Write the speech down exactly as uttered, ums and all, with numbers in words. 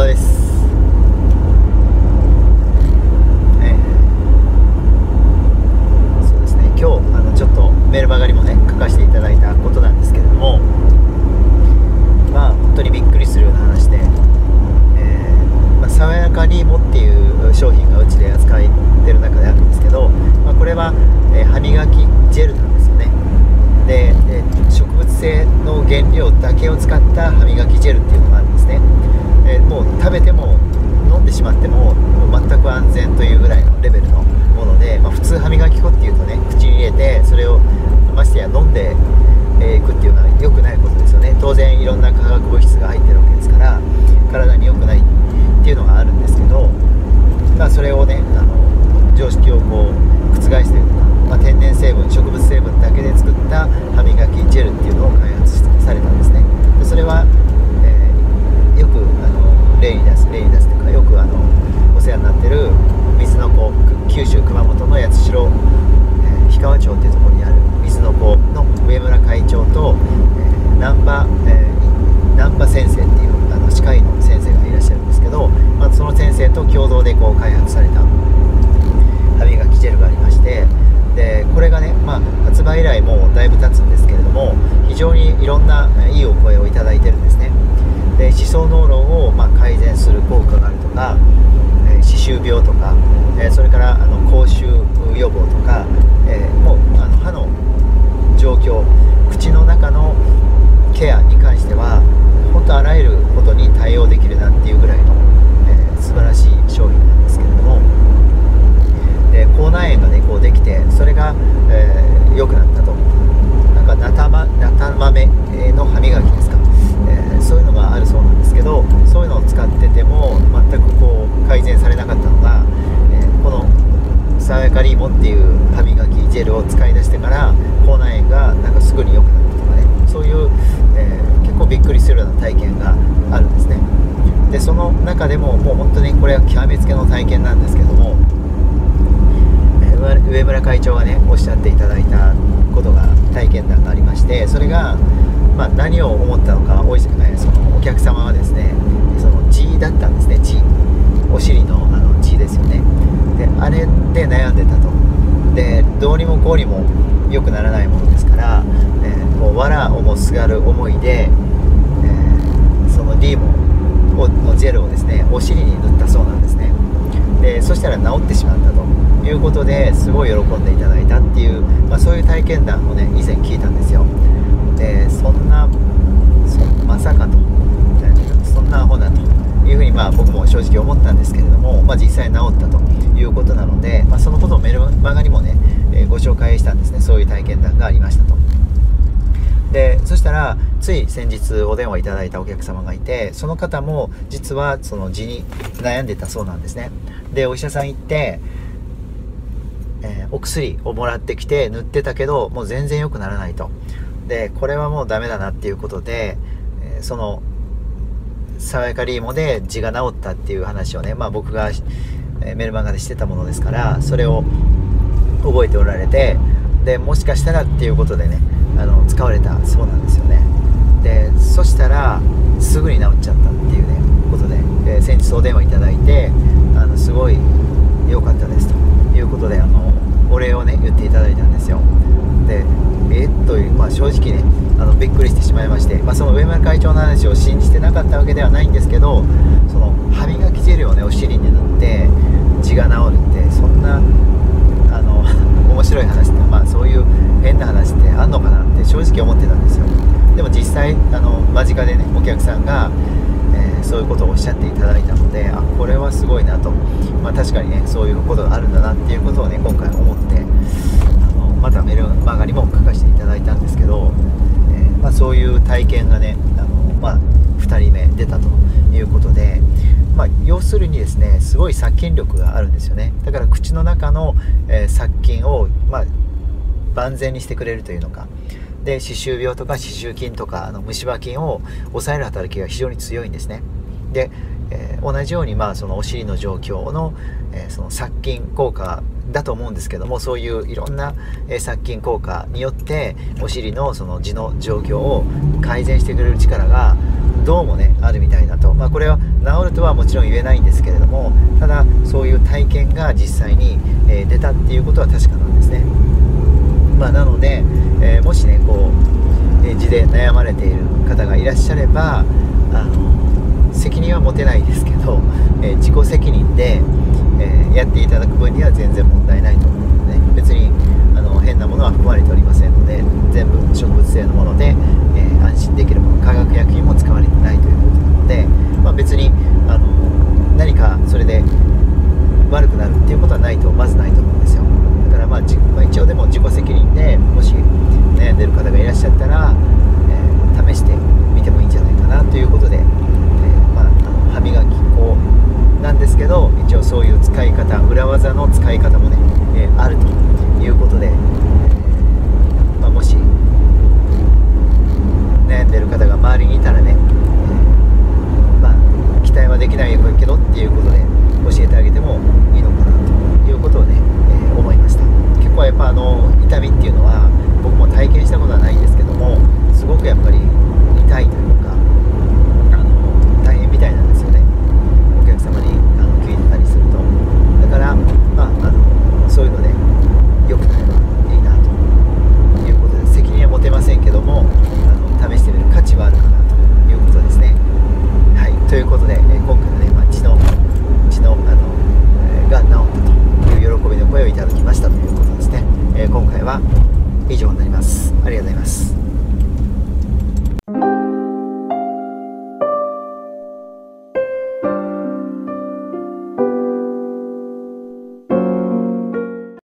藤です。メルマガにもね書かせていただいたことなんですけれども、まあ本当にびっくりするような話で、えーまあ、爽やかにもっていう商品がうちで扱ってる中であるんですけど、まあ、これは、えー、歯磨きジェルなんですよね。で、えー、植物性の原料だけを使った歯磨きジェルっていうのがあるんですね。えー、もう食べても飲んでしまっても全く安全というぐらいのレベルのもので、まあ、普通歯磨き粉っていうとね、口に入れてそれをましてや飲んでいくっていうのは良くないことですよね。当然いろんな化学物質が入ってるわけですから体に良くないっていうのがあるんですけど、まあ、それをねあの常識をこう覆していく、まあ、天然成分植物成分だけで作った歯磨きジェルっていうのを開発されたんですね。でそれは、えー、よくあの例に出す例に出すというかよくあのお世話になってる水の子九州熊本の八代、えー、氷川町っていうところにある水の子の上村会長と、えー、難波、えー、難波先生っていうあの歯科医の先生がいらっしゃるんですけど、まあ、その先生と共同でこう開発された歯磨きジェルがありまして、でこれがね、まあ、発売以来もうだいぶ経つんですけれども非常にいろんないいお声をいただいてるんですね。で歯槽膿漏をまあ改善する効果があるとか、歯周病とか、えー、それからあの口臭予防とか、えー、もうあの歯の状況口の中のケアに関しては本当あらゆることに対応できるなっていうぐらいの、えー、素晴らしい商品なんですけれども、で口内炎が、ね、こうできてそれが、えー、良くなったと、なんかなたま、なたまめの歯磨きですか、えー、そういうのがあるそうなんですけど、そういうのを使ってても全くこう改善されなかったのが、えー、この爽やかリーボっていう歯磨きジェルを使い出してから口内炎がなんかすぐに良くなったとかね、そういう、えー、結構びっくりするような体験があるんですね。でその中でももう本当にこれは極めつけの体験なんですけども、えー、上村会長がねおっしゃっていただいたことが体験談がありまして、それがまあ何を思ったのか、お客様はですねその G だったんですね。 G お尻 の, あの G ですよね。であれで悩んでたと。でどうにもこうにも良くならないものですから、えー、もう藁をもすがる思いで、えー、その D ものジェルをですねお尻に塗ったそうなんですね。でそしたら治ってしまったということですごい喜んでいただいたっていう、まあ、そういう体験談をね以前聞いたんですよ。でそんなそまさかとそんなアホだというふうにまあ僕も正直思ったんですけれども、まあ、実際治ったということなので、まあ、そのことをメルマガにもね、えー、ご紹介したんですね。そういう体験談がありましたと。でそしたらつい先日お電話いただいたお客様がいて、その方も実はその痔に悩んでたそうなんですね。でお医者さん行って、えー、お薬をもらってきて塗ってたけどもう全然良くならないと。でこれはもうダメだなっていうことで、えー、その爽やかリーモで痔が治ったっていう話をね、まあ、僕がメルマガでしてたものですからそれを覚えておられて、でもしかしたらっていうことでねあの使われたそうなんですよね。でそしたらすぐに治っちゃったっていうねことで、えー、先日お電話いただいてあのすごい良かったですということであのお礼をね言っていただいたんですよ。でえー、という、まあ、正直ねあのびっくりしてしまいまして、まあ、その上村会長の話を信じてなかったわけではないんですけど、その歯磨きジェルをねお尻に塗って痔が治るってそんなあの面白い話って、まあ、そういう変な話ってあんのかなって正直思ってたんですよ。でも実際あの間近でねお客さんが、えー、そういうことをおっしゃっていただいたので、あこれはすごいなと、まあ、確かにねそういうことがあるんだなっていうことをね今回思ってあのまたメルマガにも書かせていただいたんですけど。まあ、そういう体験がねあの、まあ、ふたりめ出たということで、まあ、要するにですねすごい殺菌力があるんですよね。だから口の中の、えー、殺菌を、まあ、万全にしてくれるというのかで、歯周病とか歯周菌とかあの虫歯菌を抑える働きが非常に強いんですね。で、えー、同じように、まあ、そのお尻の状況の、えー、その殺菌効果だと思うんですけども、そういういろんな殺菌効果によってお尻のその痔の状況を改善してくれる力がどうもねあるみたいだと、まあ、これは治るとはもちろん言えないんですけれども、ただそういう体験が実際に、えー、出たっていうことは確かなんですね。まあ、なので、えー、もしねこう痔で悩まれている方がいらっしゃれば、あの責任は持てないですけど、えー、自己責任で、えー、やっていただく分には全然問題ないと思うので、ね、別にあの変なものは含まれておりませんので、全部植物性のもので、えー、安心できるもの、化学薬品も使われてないということなので、まあ、別にあの何かそれで悪くなるっていうことはないとまずないと思うんですよ。だからまあ、まあ、一応でも自己責任で、もし悩んでる方がいらっしゃったら、えー、試してみてもいいんじゃないかなということで、えーまあ、あの歯磨き粉なんですけど、一応そういう使い方、裏技の使い方もね、えー、あるということで、えーまあ、もし悩んでる方が周りにいたらね、えーまあ、期待はできないけどっていうことで教えてあげてもいいのかなということをね、えー、思いました。結構やっぱあの痛みっていうのは僕も体験したことはないんですけども、すごくやっぱり痛いというか、あの大変みたいなんですよね、お客様にあの聞いてたりすると。だから、まあ、あのそういうので良くなればいいなということで、責任は持てませんけども、あの試してみる価値はあるかなということですね。はい、ということで、えー、今回はね、まあ、知能のあの、えー、が治ったという喜びの声をいただきましたということですね。えー、今回は以上になります。ありがとうございます。